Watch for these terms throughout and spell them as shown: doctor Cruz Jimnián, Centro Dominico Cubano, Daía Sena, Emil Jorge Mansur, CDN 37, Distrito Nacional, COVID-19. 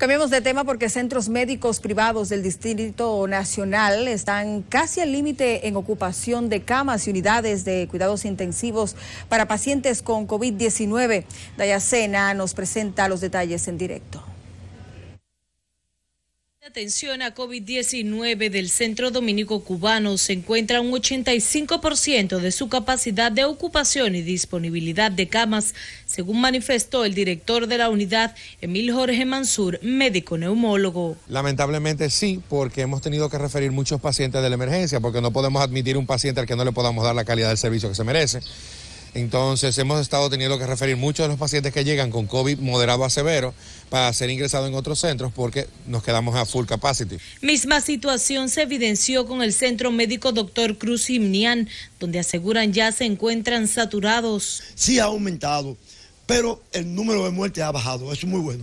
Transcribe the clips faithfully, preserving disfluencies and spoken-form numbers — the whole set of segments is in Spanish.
Cambiamos de tema porque centros médicos privados del Distrito Nacional están casi al límite en ocupación de camas y unidades de cuidados intensivos para pacientes con COVID diecinueve. Daía Sena nos presenta los detalles en directo. Atención a COVID diecinueve del Centro Dominico Cubano se encuentra un ochenta y cinco por ciento de su capacidad de ocupación y disponibilidad de camas, según manifestó el director de la unidad, Emil Jorge Mansur, médico neumólogo. Lamentablemente sí, porque hemos tenido que referir muchos pacientes de la emergencia, porque no podemos admitir un paciente al que no le podamos dar la calidad del servicio que se merece. Entonces hemos estado teniendo que referir muchos de los pacientes que llegan con COVID moderado a severo para ser ingresados en otros centros porque nos quedamos a full capacity. Misma situación se evidenció con el Centro Médico doctor Cruz Jimnián, donde aseguran ya se encuentran saturados. Sí ha aumentado, pero el número de muertes ha bajado, eso es muy bueno.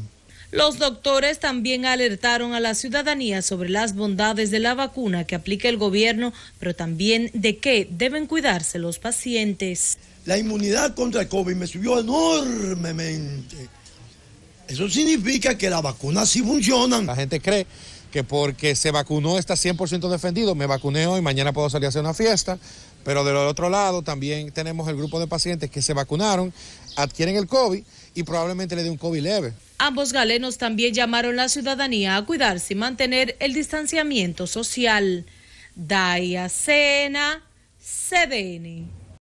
Los doctores también alertaron a la ciudadanía sobre las bondades de la vacuna que aplica el gobierno, pero también de qué deben cuidarse los pacientes. La inmunidad contra el COVID me subió enormemente. Eso significa que las vacunas sí funcionan. La gente cree que porque se vacunó está cien por ciento defendido. Me vacuné hoy, mañana puedo salir a hacer una fiesta. Pero del otro lado también tenemos el grupo de pacientes que se vacunaron, adquieren el COVID y probablemente le dé un COVID leve. Ambos galenos también llamaron a la ciudadanía a cuidarse y mantener el distanciamiento social. Daía Sena, C D N.